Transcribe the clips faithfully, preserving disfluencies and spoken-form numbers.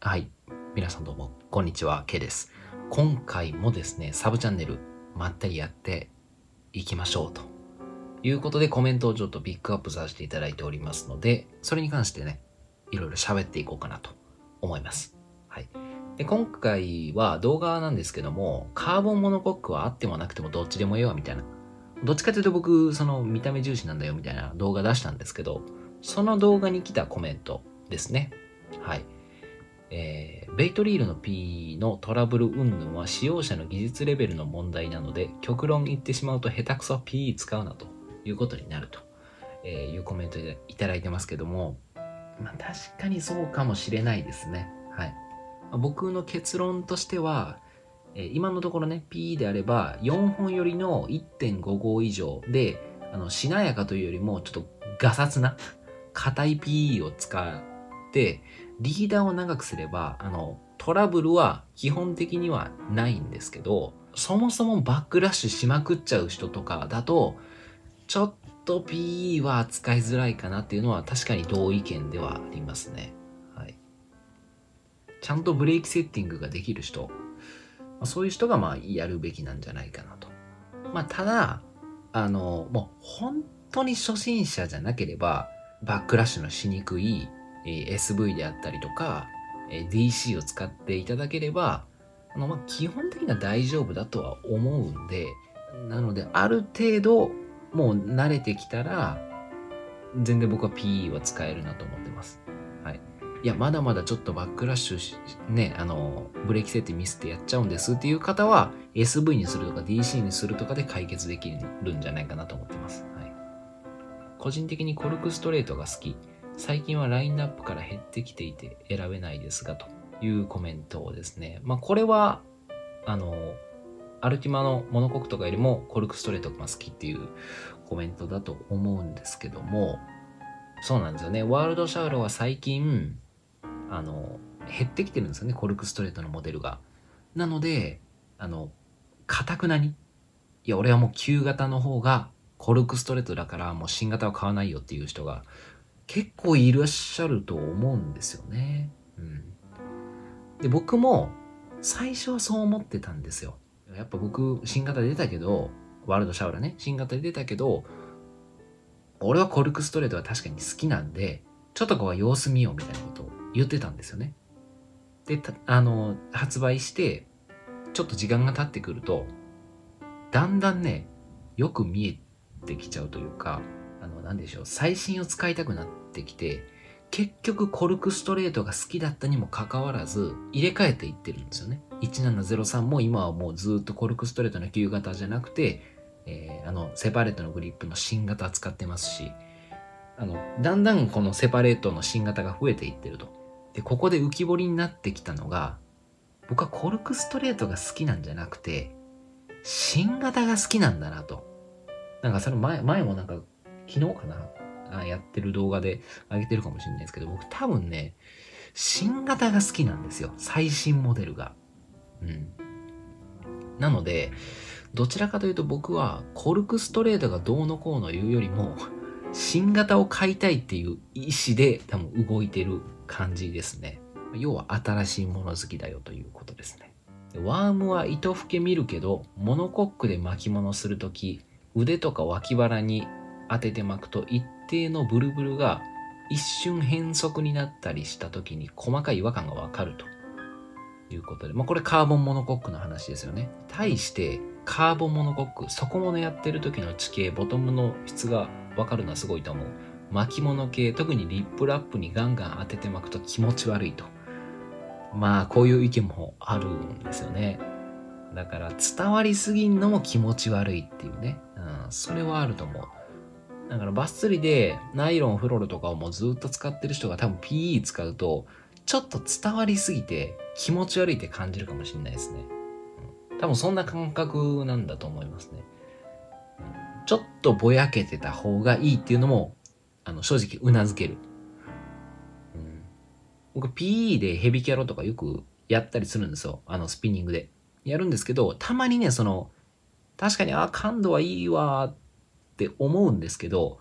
はい、皆さんどうもこんにちは、K です。今回もですね、サブチャンネルまったりやっていきましょうということで、コメントをちょっとピックアップさせていただいておりますので、それに関してね、いろいろ喋っていこうかなと思います。はい、で今回は動画なんですけども、カーボンモノコックはあってもなくてもどっちでもいいわみたいな、どっちかというと僕その見た目重視なんだよみたいな動画出したんですけど、その動画に来たコメントですね。はい、えー、ベイトリールの ピーイー のトラブル云々は使用者の技術レベルの問題なので、極論言ってしまうと下手くそ ピーイー 使うなということになると、えー、いうコメントでいただいてますけども、まあ、確かにそうかもしれないですね。はい、僕の結論としては、えー、今のところね ピーイー であればよんほんよりの いってんごご 以上で、あのしなやかというよりもちょっとガサツな硬い ピーイー を使ってリーダーを長くすれば、あのトラブルは基本的にはないんですけど、そもそもバックラッシュしまくっちゃう人とかだとちょっと ピーイー は扱いづらいかなっていうのは確かに同意見ではありますね。はい、ちゃんとブレーキセッティングができる人、そういう人がまあやるべきなんじゃないかなと。まあ、ただあのもう本当に初心者じゃなければバックラッシュのしにくいエスブイ であったりとか ディーシー を使っていただければ、あのまあ基本的には大丈夫だとは思うんで、なのである程度もう慣れてきたら全然僕は ピーイー は使えるなと思ってます。はい、いやまだまだちょっとバックラッシュね、あのブレーキ設定ミスってやっちゃうんですっていう方は エスブイ にするとか ディーシー にするとかで解決できるんじゃないかなと思ってます。はい、個人的にコルクストレートが好き、最近はラインナップから減ってきていて選べないですが、というコメントをですね、まあこれはあのアルティマのモノコックとかよりもコルクストレートが好きっていうコメントだと思うんですけども、そうなんですよね。ワールドシャウロは最近あの減ってきてるんですよね、コルクストレートのモデルが。なのであの固くなに、いや俺はもう旧型の方がコルクストレートだからもう新型は買わないよっていう人が結構いらっしゃると思うんですよね。うん、で僕も最初はそう思ってたんですよ。やっぱ僕新型で出たけど、ワールドシャウラね、新型で出たけど俺はコルクストレートは確かに好きなんで、ちょっとこう様子見ようみたいなことを言ってたんですよね。であの発売してちょっと時間が経ってくると、だんだんねよく見えてきちゃうというか、あの何でしょう、最新を使いたくなってきて、結局コルクストレートが好きだったにもかかわらず入れ替えていってるんですよね。いちななゼロさんも今はもうずっとコルクストレートの旧型じゃなくて、えー、あのセパレートのグリップの新型使ってますし、あのだんだんこのセパレートの新型が増えていってると。でここで浮き彫りになってきたのが、僕はコルクストレートが好きなんじゃなくて新型が好きなんだなと。なんかそれ前前もなんか昨日かな、やってる動画で上げてるかもしれないですけど、僕多分ね新型が好きなんですよ、最新モデルが。うん、なのでどちらかというと僕はコルクストレートがどうのこうの言うよりも新型を買いたいっていう意思で多分動いてる感じですね。要は新しいもの好きだよということですね。ワームは糸ふけ見るけど、モノコックで巻物するとき腕とか脇腹に当てて巻くと一定のブルブルが一瞬変則になったりした時に細かい違和感がわかるということで、まあ、これカーボンモノコックの話ですよね。対してカーボンモノコック、底物やってる時の地形、ボトムの質がわかるのはすごいと思う。巻物系、特にリップラップにガンガン当てて巻くと気持ち悪いと。まあこういう意見もあるんですよね。だから伝わりすぎんのも気持ち悪いっていうね、うん、それはあると思う。だからバッスリでナイロンフロルとかをもうずっと使ってる人が多分 ピーイー 使うとちょっと伝わりすぎて気持ち悪いって感じるかもしれないですね。うん、多分そんな感覚なんだと思いますね。うん、ちょっとぼやけてた方がいいっていうのもあの正直うなずける。うん、僕 ピーイー でヘビキャロとかよくやったりするんですよ。あのスピニングでやるんですけど、たまにねその確かにあ感度はいいわーってって思うんですけど、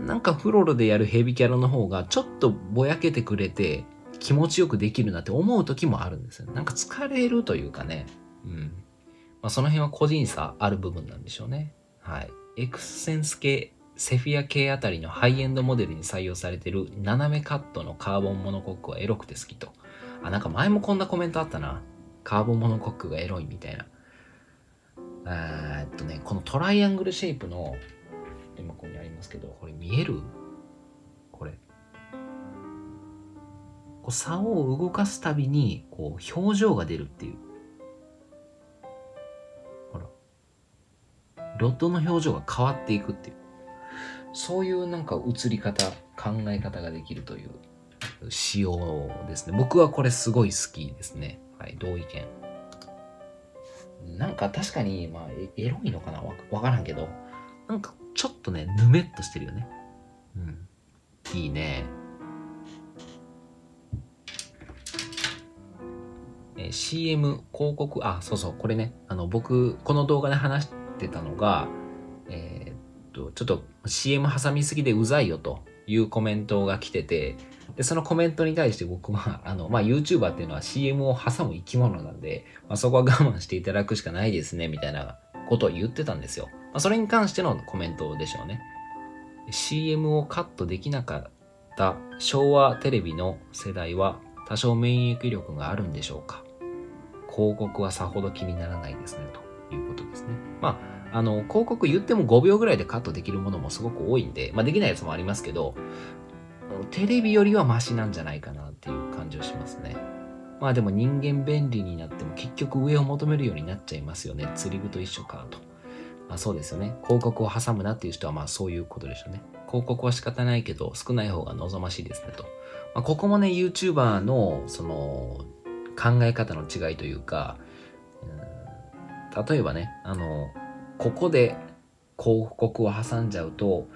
なんかフロロでやるヘビキャラの方がちょっとぼやけてくれて気持ちよくできるなって思う時もあるんですよ。なんか疲れるというかね、うん。まあ、その辺は個人差ある部分なんでしょうね。はい。エクセンス系、セフィア系あたりのハイエンドモデルに採用されている斜めカットのカーボンモノコックはエロくて好きと。あ、なんか前もこんなコメントあったな。カーボンモノコックがエロいみたいな。えっとね、このトライアングルシェイプの、今ここにありますけど、これ見える？これ。こう竿を動かすたびに、こう表情が出るっていう。ほら。ロッドの表情が変わっていくっていう。そういうなんか映り方、考え方ができるという仕様ですね。僕はこれすごい好きですね。はい、同意見。なんか確かに、まあ、エロいのかな？わからんけど、なんかちょっとね、ぬめっとしてるよね。うん。いいね。えー、シーエム 広告、あ、そうそう、これね、あの、僕、この動画で話してたのが、えー、っと、ちょっと シーエム 挟みすぎでうざいよというコメントが来てて、でそのコメントに対して僕はあの、まあ、YouTuber っていうのは シーエム を挟む生き物なんで、まあ、そこは我慢していただくしかないですねみたいなことを言ってたんですよ。まあ、それに関してのコメントでしょうね。シーエム をカットできなかった昭和テレビの世代は多少免疫力があるんでしょうか。広告はさほど気にならないですねということですね。まああの広告言ってもごびょうぐらいでカットできるものもすごく多いんで、まあ、できないやつもありますけど、テレビよりはマシなんじゃないかなっていう感じはしますね。まあでも人間便利になっても結局上を求めるようになっちゃいますよね。釣り具と一緒かと。まあそうですよね。広告を挟むなっていう人はまあそういうことでしょうね。広告は仕方ないけど少ない方が望ましいですねと。まあ、ここもね YouTuber のその考え方の違いというか、うん、例えばねあのここで広告を挟んじゃうと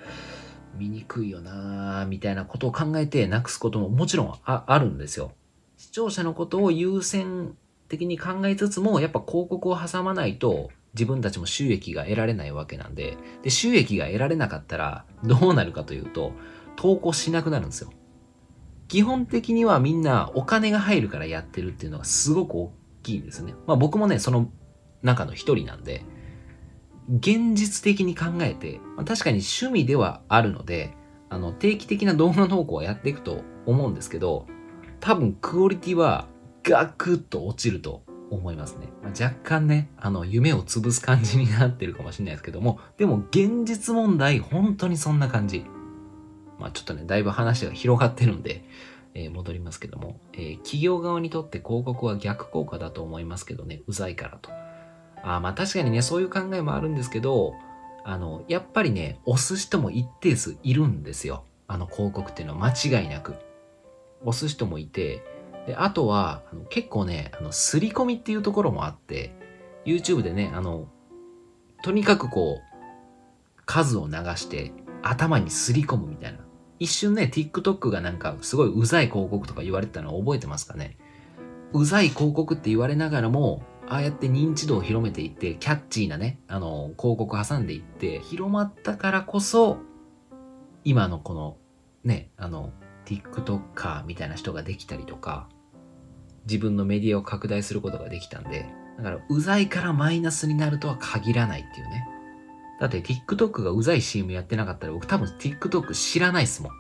見にくいよなぁみたいなことを考えてなくすことももちろん あ, あるんですよ。視聴者のことを優先的に考えつつもやっぱ広告を挟まないと自分たちも収益が得られないわけなん で, で収益が得られなかったらどうなるかというと投稿しなくなるんですよ。基本的にはみんなお金が入るからやってるっていうのがすごく大きいんですよね。まあ僕もねその中の一人なんで現実的に考えて、まあ、確かに趣味ではあるので、あの、定期的な動画投稿はやっていくと思うんですけど、多分クオリティはガクッと落ちると思いますね。まあ、若干ね、あの、夢を潰す感じになってるかもしれないですけども、でも現実問題、本当にそんな感じ。まあちょっとね、だいぶ話が広がってるんで、えー、戻りますけども、えー、企業側にとって広告は逆効果だと思いますけどね、うざいからと。あまあ確かにねそういう考えもあるんですけどあのやっぱりね押す人も一定数いるんですよ。あの広告っていうのは間違いなく押す人もいてであとはあの結構ねあの刷り込みっていうところもあって YouTube でねあのとにかくこう数を流して頭に刷り込むみたいな一瞬ね TikTok がなんかすごいうざい広告とか言われてたの覚えてますかね。うざい広告って言われながらもああやって認知度を広めていって、キャッチーなね、あの、広告挟んでいって、広まったからこそ、今のこの、ね、あの、TikToker みたいな人ができたりとか、自分のメディアを拡大することができたんで、だから、うざいからマイナスになるとは限らないっていうね。だって TikTok がうざい シーエム やってなかったら、僕多分 TikTok 知らないっすもん。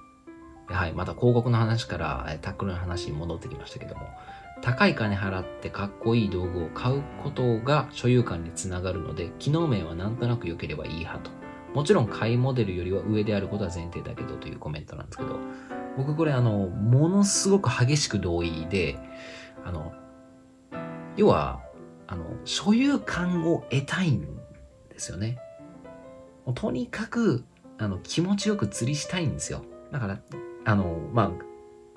はい、また広告の話から、タックルの話に戻ってきましたけども、高い金払ってかっこいい道具を買うことが所有感につながるので機能面はなんとなく良ければいい派と。もちろん買いモデルよりは上であることは前提だけどというコメントなんですけど僕これあのものすごく激しく同意であの要はあの所有感を得たいんですよね。とにかくあの気持ちよく釣りしたいんですよ。だからあのまあ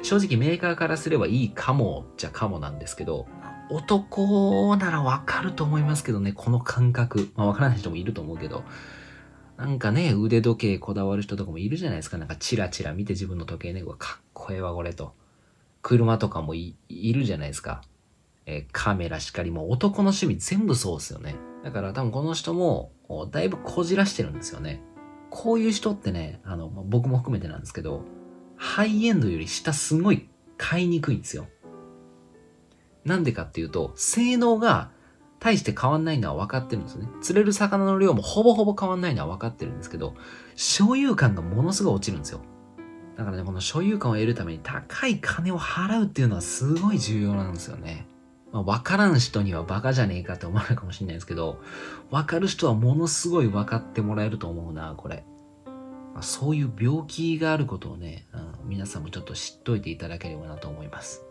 正直メーカーからすればいいかもじゃかもなんですけど男ならわかると思いますけどねこの感覚まあわからない人もいると思うけどなんかね腕時計こだわる人とかもいるじゃないですか。なんかチラチラ見て自分の時計ねうわかっこええわこれと車とかも い, いるじゃないですか、えー、カメラしかりもう男の趣味全部そうですよね。だから多分この人もだいぶこじらしてるんですよね。こういう人ってねあの、まあ、僕も含めてなんですけどハイエンドより下すごい買いにくいんですよ。なんでかっていうと、性能が大して変わんないのは分かってるんですよね。釣れる魚の量もほぼほぼ変わんないのは分かってるんですけど、所有感がものすごい落ちるんですよ。だからね、この所有感を得るために高い金を払うっていうのはすごい重要なんですよね。まあ、分からん人にはバカじゃねえかって思われるかもしれないですけど、分かる人はものすごい分かってもらえると思うな、これ。まあ、そういう病気があることをね、うん、皆さんもちょっと知っといていただければなと思います。